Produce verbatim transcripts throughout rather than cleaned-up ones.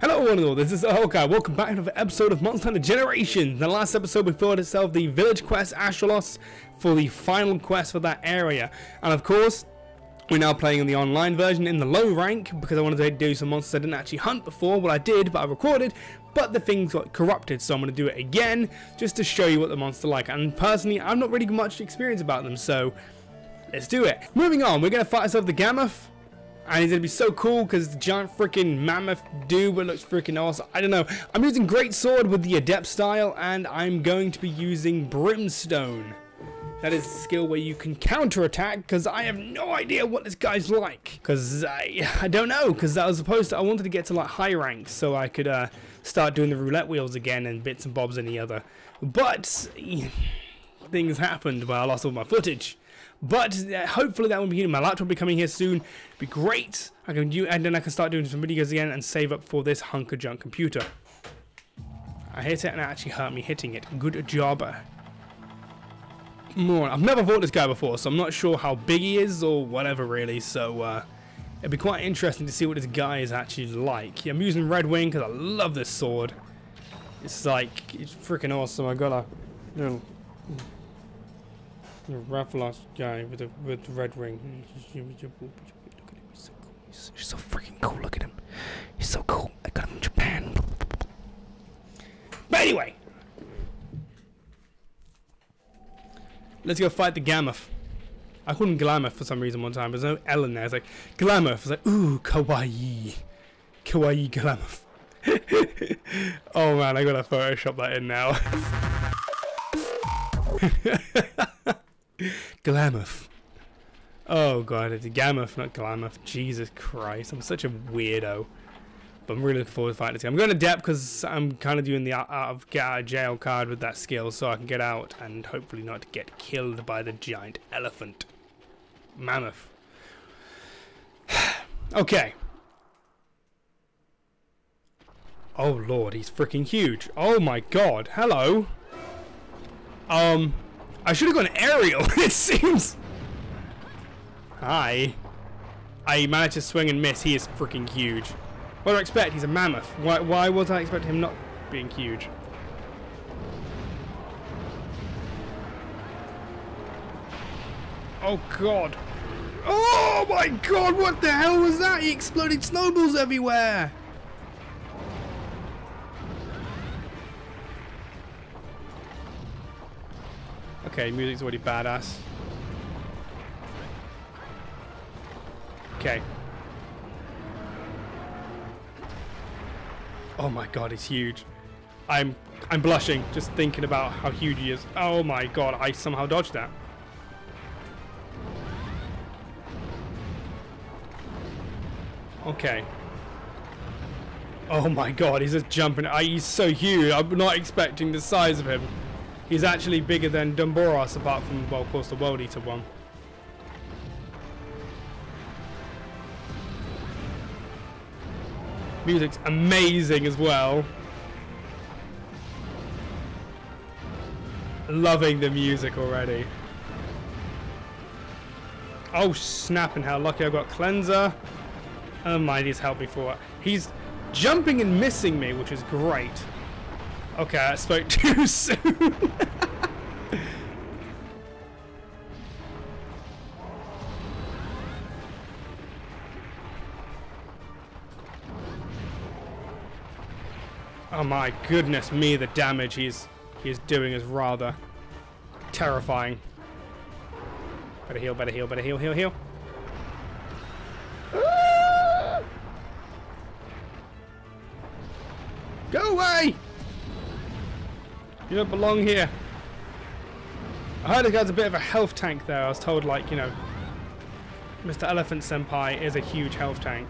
Hello one and all, this is Ahokai. Welcome back to another episode of Monster Hunter Generations. In the last episode we filled itself the village quest Ashalos for the final quest for that area. And of course, we're now playing on the online version in the low rank because I wanted to do some monsters I didn't actually hunt before. Well, I did, but I recorded, but the things got corrupted, so I'm going to do it again just to show you what the monsters are like. And personally, I've not really much experience about them, so let's do it. Moving on, we're going to fight ourselves the Gammoth. And he's going to be so cool because the giant freaking mammoth dude looks freaking awesome. I don't know. I'm using Great Sword with the Adept style, and I'm going to be using Brimstone. That is a skill where you can counterattack, because I have no idea what this guy's like. Because I, I don't know, because I was supposed to, I wanted to get to like high ranks so I could uh, start doing the roulette wheels again and bits and bobs and the other. But things happened where I lost all my footage. But uh, hopefully that will be my laptop will be coming here soon. It'll be great. I can do and then I can start doing some videos again and save up for this hunk of junk computer. I hit it and it actually hurt me hitting it. Good job. More. I've never fought this guy before, so I'm not sure how big he is or whatever really. So uh, it'd be quite interesting to see what this guy is actually like. Yeah, I'm using Red Wing because I love this sword. It's like it's freaking awesome. I got a. You know, the Rathalos guy with the with the red ring. Look at him, he's so cool. He's so freaking cool. Look at him, he's so cool. I got him in Japan. But anyway, let's go fight the Gammoth. I called him Glammoth for some reason one time. There's no L in there. It's like Glammoth. It's like ooh kawaii, kawaii Glammoth. Oh man, I gotta Photoshop that in now. Glammoth. Oh god, it's Gammoth, not Glammoth. Jesus Christ, I'm such a weirdo. But I'm really looking forward to fighting this game. I'm going to Adept because I'm kind of doing the out of jail card with that skill so I can get out and hopefully not get killed by the giant elephant. Mammoth. Okay. Oh lord, he's freaking huge. Oh my god, hello. Um... I should have gone aerial, it seems. Hi. I managed to swing and miss. He is freaking huge. What do I expect? He's a mammoth. Why, why was I expecting him not being huge? Oh, God. Oh, my God. What the hell was that? He exploded snowballs everywhere. Okay, music's already badass. Okay. Oh my god, he's huge. I'm I'm blushing just thinking about how huge he is. Oh my god, I somehow dodged that. Okay. Oh my god, he's just jumping. I, he's so huge. I'm not expecting the size of him. He's actually bigger than Dumboros, apart from, well, of course, the World Eater one. Music's amazing as well. Loving the music already. Oh, snapping hell. Lucky I got Cleanser. Oh, my, he's helped me for it. He's jumping and missing me, which is great. Okay, I spoke too soon. Oh my goodness me, the damage he's he's doing is rather terrifying. Better heal, better heal, better heal, heal, heal. Go away! You don't belong here. I heard this guy's a bit of a health tank though. I was told, like, you know, Mister Elephant Senpai is a huge health tank.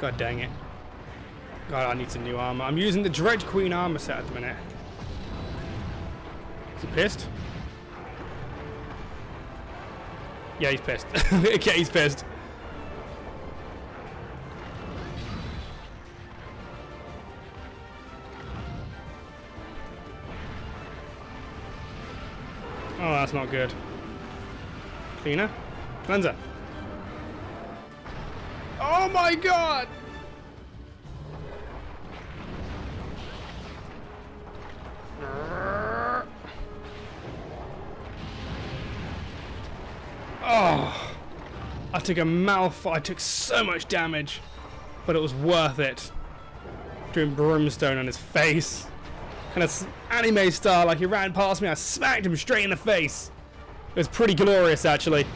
God dang it. God, I need some new armor. I'm using the Dredge Queen armor set at the minute. Is he pissed? Yeah, he's pissed. Okay, he's pissed. Oh, that's not good. Cleaner? Cleanser. Oh my god! Oh! I took a mouthful. I took so much damage, but it was worth it. Doing Brimstone on his face. Kind of anime style, like he ran past me, I smacked him straight in the face. It was pretty glorious, actually.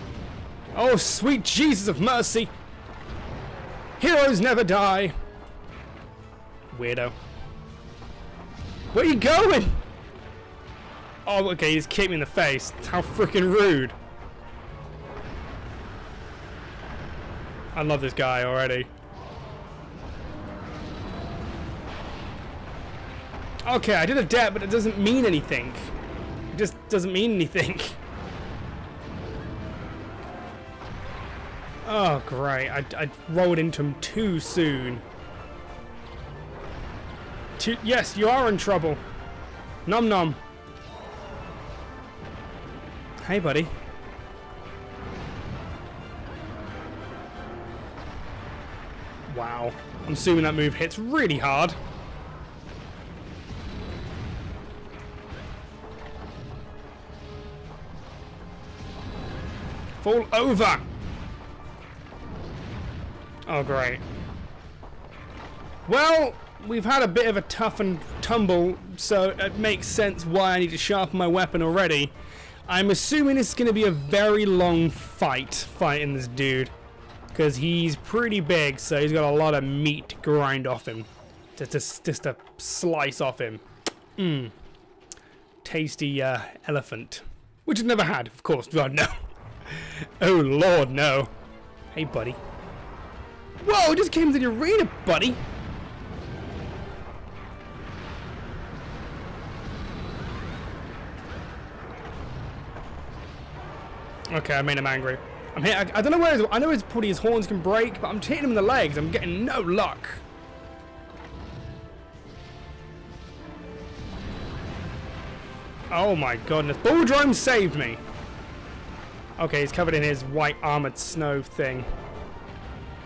Oh, sweet Jesus of mercy! Heroes never die! Weirdo. Where are you going? Oh, okay, he just kicked me in the face. How freaking rude. I love this guy already. Okay, I did a debt, but it doesn't mean anything. It just doesn't mean anything. Oh, great. I, I rolled into him too soon. Too, yes, you are in trouble. Nom nom. Hey, buddy. Wow. I'm assuming that move hits really hard. Fall over! Oh, great. Well, we've had a bit of a tough and tumble, so it makes sense why I need to sharpen my weapon already. I'm assuming it's going to be a very long fight, fighting this dude. Because he's pretty big, so he's got a lot of meat to grind off him. Just to, just to slice off him. Mmm. Tasty uh, elephant. Which I've never had, of course. Oh, no. Oh, Lord, no. Hey, buddy. Whoa, it just came to the arena, buddy! Okay, I made him angry. I'm hit, I, I don't know where his, I know his, probably his horns can break, but I'm hitting him in the legs. I'm getting no luck. Oh my goodness. Bulldrome saved me! Okay, he's covered in his white armored snow thing.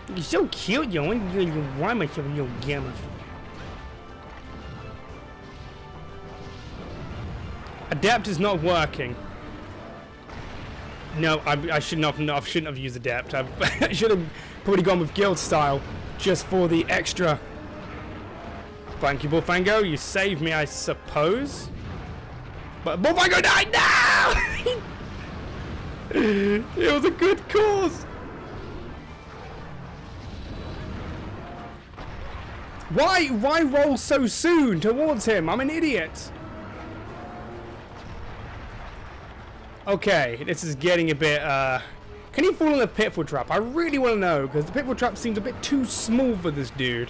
You're so cute, yo. Why am I showing you Gammoth? Adept is not working. No, I, I should not. I shouldn't have used Adept. I, I should have probably gone with Guild style, just for the extra. Thank you, Bullfango. You saved me, I suppose. But Bullfango died now. It was a good cause. Why, why roll so soon towards him? I'm an idiot. Okay, this is getting a bit, uh... Can he fall in the pitfall trap? I really want to know, because the pitfall trap seems a bit too small for this dude.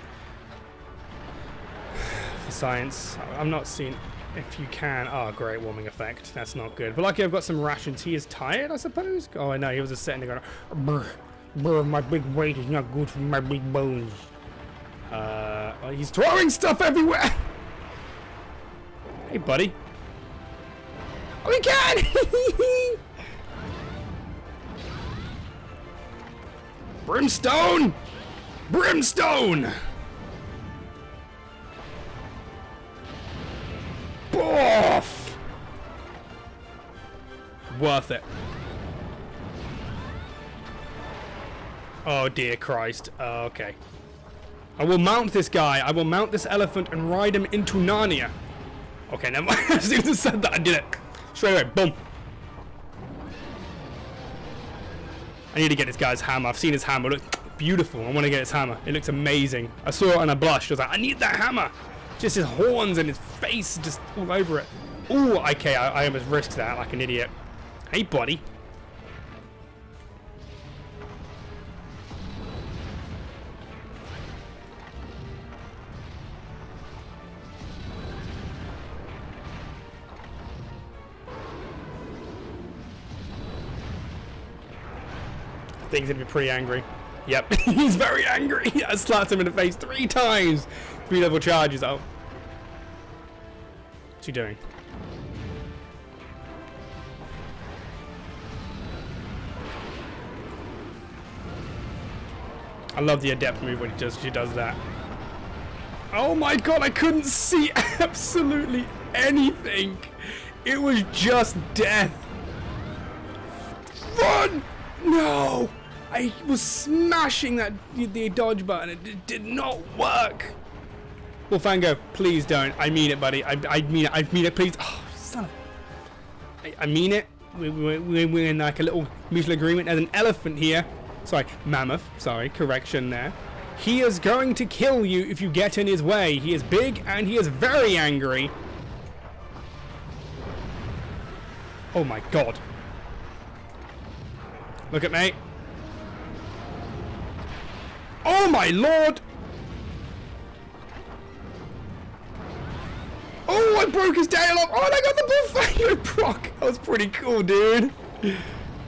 For science. I'm not seeing if you can. Oh, great warming effect. That's not good. But lucky I've got some rations. He is tired, I suppose? Oh, I know. He was just sitting there going, brr, brr, my big weight is not good for my big bones. Uh, oh, he's throwing stuff everywhere! Hey, buddy. Oh, he can! Brimstone! Brimstone! Boof! Worth it. Oh, dear Christ. Uh, okay. I will mount this guy. I will mount this elephant and ride him into Narnia. Okay, never mind. As soon as I said that, I did it. Straight away. Boom. I need to get this guy's hammer. I've seen his hammer. It looks beautiful. I want to get his hammer. It looks amazing. I saw it and I blushed. I was like, I need that hammer. Just his horns and his face just all over it. Ooh, okay. I, I almost risked that like an idiot. Hey, buddy. He's gonna be pretty angry. Yep, he's very angry. I slapped him in the face three times. Three level charges. Oh, what's he doing? I love the Adept move when he does, she does that. Oh my god, I couldn't see absolutely anything. It was just death. Run! No! I was smashing that the dodge button. It, it did not work. Bullfango, please don't. I mean it, buddy. I, I mean it. I mean it, please. Oh, son of... I, I mean it. We, we, we, we're in like a little mutual agreement. There's an elephant here. Sorry, mammoth. Sorry, correction there. He is going to kill you if you get in his way. He is big and he is very angry. Oh my god. Look at me. Oh my lord! Oh, I broke his tail off! Oh, and I got the Bullfango proc! That was pretty cool, dude.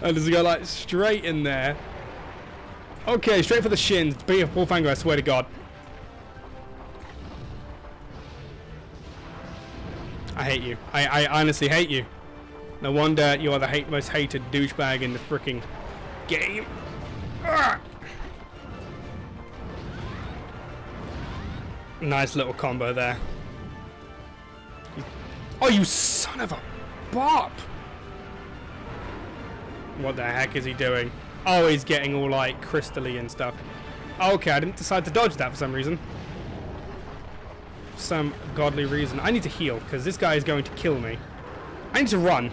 I just got like straight in there. Okay, straight for the shins. Be a Bullfango, I swear to god. I hate you. I, I honestly hate you. No wonder you are the hate, most hated douchebag in the freaking game. Ugh. Nice little combo there. Oh, you son of a bop! What the heck is he doing? Oh, he's getting all like crystally and stuff. Okay, I didn't decide to dodge that for some reason. For some godly reason. I need to heal because this guy is going to kill me. I need to run.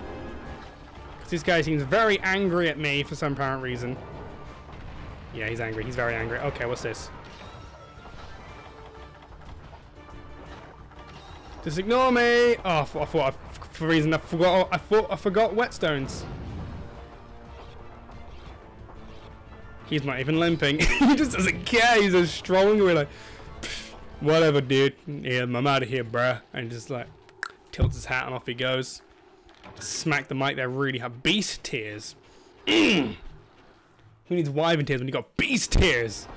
Because this guy seems very angry at me for some apparent reason. Yeah, he's angry. He's very angry. Okay, what's this? Just ignore me! Oh, I thought, I thought I, for reason I forgot. I thought I forgot whetstones. He's not even limping. He just doesn't care. He's just strolling away like, whatever, dude. Yeah, I'm out of here, bruh. And just like tilts his hat and off he goes. Smack the mic there really hard. Beast tears. Mm. Who needs wyvern tears when you got beast tears?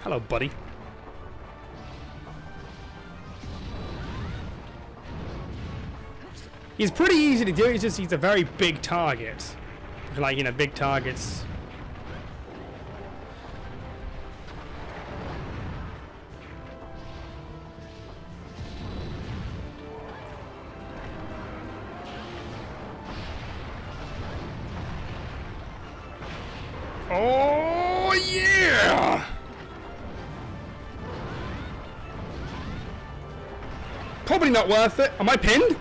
Hello, buddy. He's pretty easy to do, it's just he's a very big target. Like, you know, big targets. Oh, yeah! Probably not worth it. Am I pinned?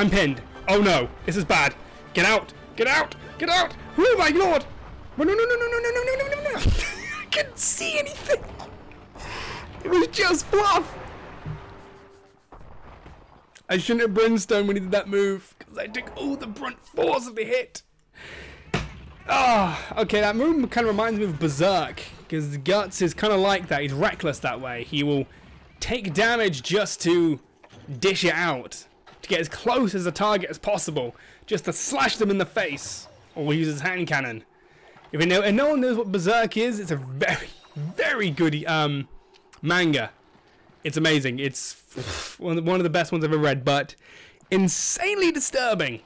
I'm pinned. Oh no, this is bad. Get out! Get out! Get out! Oh my lord! No no no no no no no no no no no! I couldn't see anything! It was just fluff! I shouldn't have brimstone when he did that move, because I took all the brunt force of the hit! Ah, oh, okay, that move kind of reminds me of Berserk, because Guts is kind of like that. He's reckless that way. He will take damage just to dish it out. To get as close as the target as possible, just to slash them in the face, or use his hand cannon. If you know, and no one knows what Berserk is, it's a very, very good um, manga. It's amazing. It's one of the best ones I've ever read, but insanely disturbing.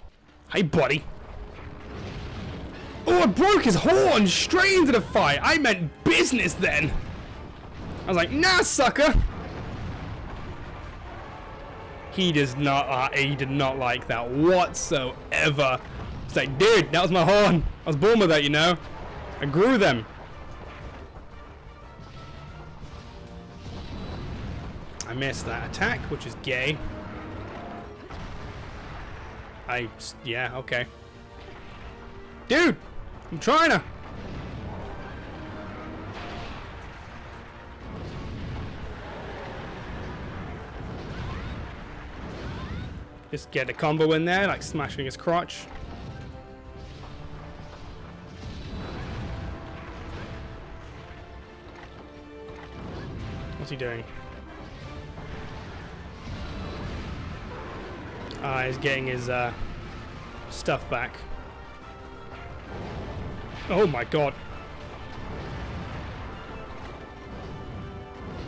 Hey, buddy. Oh, I broke his horn straight into the fight. I meant business then. I was like, nah, sucker. He does not. Uh, he did not like that whatsoever. It's like, dude, that was my horn. I was born with that, you know. I grew them. I missed that attack, which is gay. I, yeah, okay. Dude, I'm trying to. Just get a combo in there, like smashing his crotch. What's he doing? Ah, uh, he's getting his uh, stuff back. Oh my god.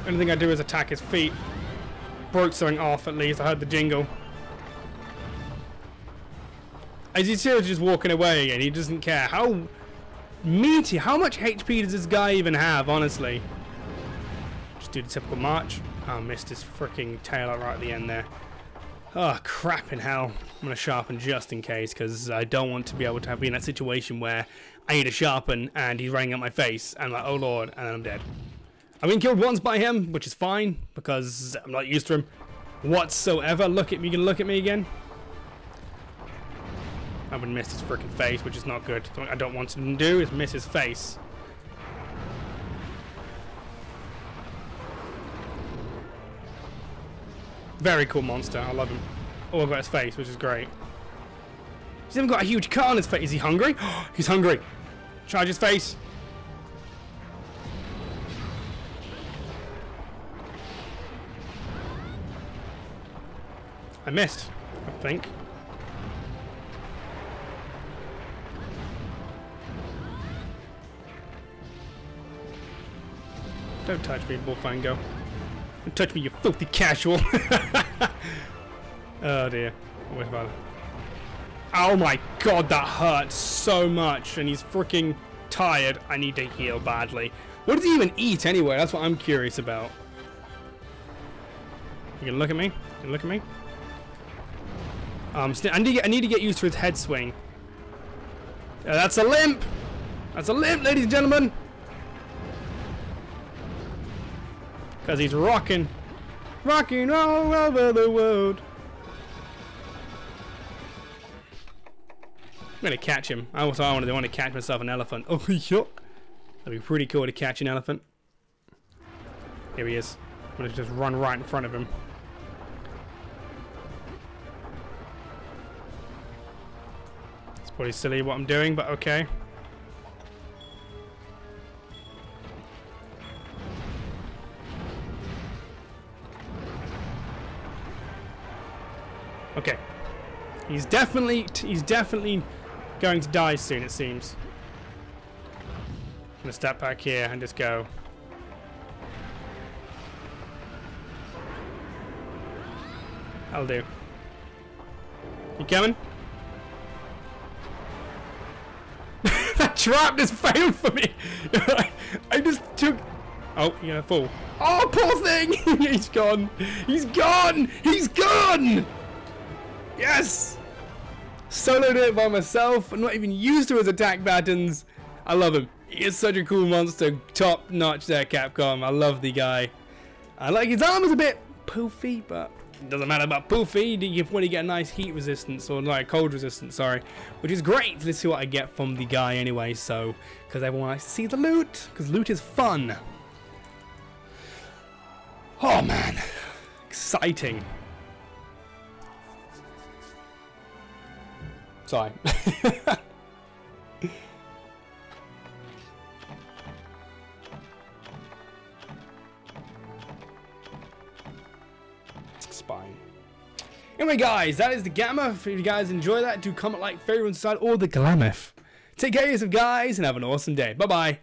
Only thing I do is attack his feet. Broke something off at least, I heard the jingle. As you see, he's just walking away again. He doesn't care. How meaty. How much H P does this guy even have, honestly? Just do the typical march. Oh, missed his freaking tail out right at the end there. Oh, crap in hell. I'm going to sharpen just in case, because I don't want to be able to be in that situation where I need to sharpen and he's running at my face. And I'm like, oh, Lord, and then I'm dead. I've been killed once by him, which is fine, because I'm not used to him whatsoever. Look at me. You can look at me again. I would miss his freaking face, which is not good. What I don't want to do is miss his face. Very cool monster. I love him. Oh, I've got his face, which is great. He's even got a huge cut on his face. Is he hungry? He's hungry. Charge his face. I missed, I think. Don't touch me, Bullfango. Don't touch me, you filthy casual. Oh dear. Wait, about it. Oh my god, that hurts so much. And he's freaking tired. I need to heal badly. What does he even eat anyway? That's what I'm curious about. You can look at me. You can look at me. Um, I need to get, I need to get used to his head swing. Uh, that's a limp. That's a limp, ladies and gentlemen. Because he's rocking, rocking all over the world. I'm gonna catch him. I also I wanted to want to catch myself an elephant. Oh yeah, that'd be pretty cool to catch an elephant. Here he is. I'm gonna just run right in front of him. Probably silly what I'm doing, but okay. Okay, he's definitely he's definitely going to die soon, it seems. I'm gonna step back here and just go. That'll do. You coming? Trap just failed for me. I just took. Oh, you're gonna fall. Oh, poor thing. He's gone. He's gone. He's gone. Yes. Soloed it by myself. I'm not even used to his attack patterns. I love him. He is such a cool monster. Top notch there, Capcom. I love the guy. I like his arm is a bit poofy, but it doesn't matter about poofy. You want to get a nice heat resistance, or like cold resistance, sorry, which is great. Let's see what I get from the guy anyway, so, because everyone likes to see the loot, because loot is fun. Oh man, exciting. Sorry. Spine. Anyway guys, that is the Gammoth. If you guys enjoy that, do comment, like, favorite, and subscribe, or the Glammoth. Take care of yourself guys and have an awesome day. Bye bye.